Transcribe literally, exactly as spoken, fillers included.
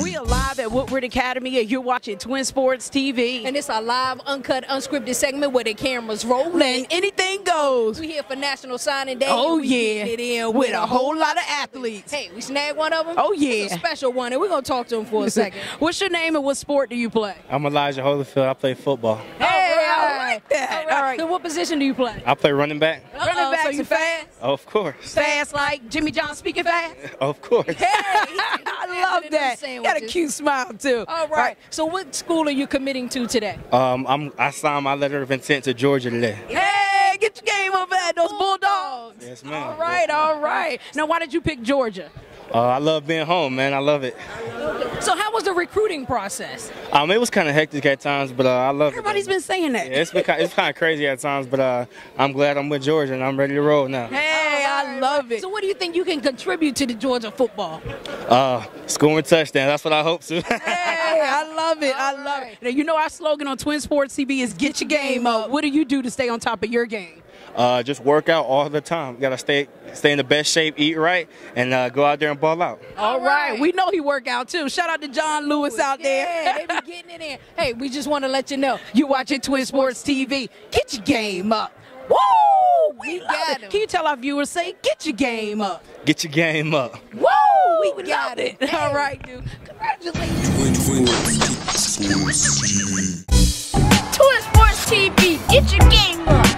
We are live at Woodward Academy and you're watching Twin Sports T V. And it's our live, uncut, unscripted segment where the camera's rolling. And anything goes. We're here for National Signing Day. Oh, yeah. It in with, with a whole, whole lot of athletes. Hey, we snagged one of them. Oh, yeah. It's a special one, and we're going to talk to him for a second. What's your name and what sport do you play? I'm Elijah Holyfield. I play football. Hey, all right. I like that. All right. All right. So what position do you play? I play running back. Uh-oh, running back, so you fast? Of course. Fast like Jimmy John speaking fast? Of course. Hey, I love that. Got a cute smile, too. All right. All right. So what school are you committing to today? Um, I'm, I signed my letter of intent to Georgia today. Hey, get your game over at those Bulldogs. Yes, ma'am. All right, yes, all right. Now, why did you pick Georgia? Uh, I love being home, man. I love it. So how was the recruiting process? Um, it was kind of hectic at times, but uh, I love Everybody's it. Everybody's been saying that. Yeah, it's, been kind of, it's kind of crazy at times, but uh, I'm glad I'm with Georgia and I'm ready to roll now. Hey, I love it. So what do you think you can contribute to the Georgia football? Uh, scoring touchdowns. That's what I hope to. Hey, I love it. I love it. Now, you know our slogan on Twin Sports T V is get your game up. What do you do to stay on top of your game? Uh, just work out all the time. Got to stay stay in the best shape, eat right, and uh, go out there and ball out. All right. We know he work out, too. Shout out to John Lewis out yeah, there. They be getting it in. Hey, we just want to let you know, you're watching Twin Sports T V. Get your game up. Woo! We, we got it. Can you tell our viewers, say, get your game up. Get your game up. Woo! We, we got it. it. All right, dude. Congratulations. Twin Sports T V. Twin Sports T V. Get your game up.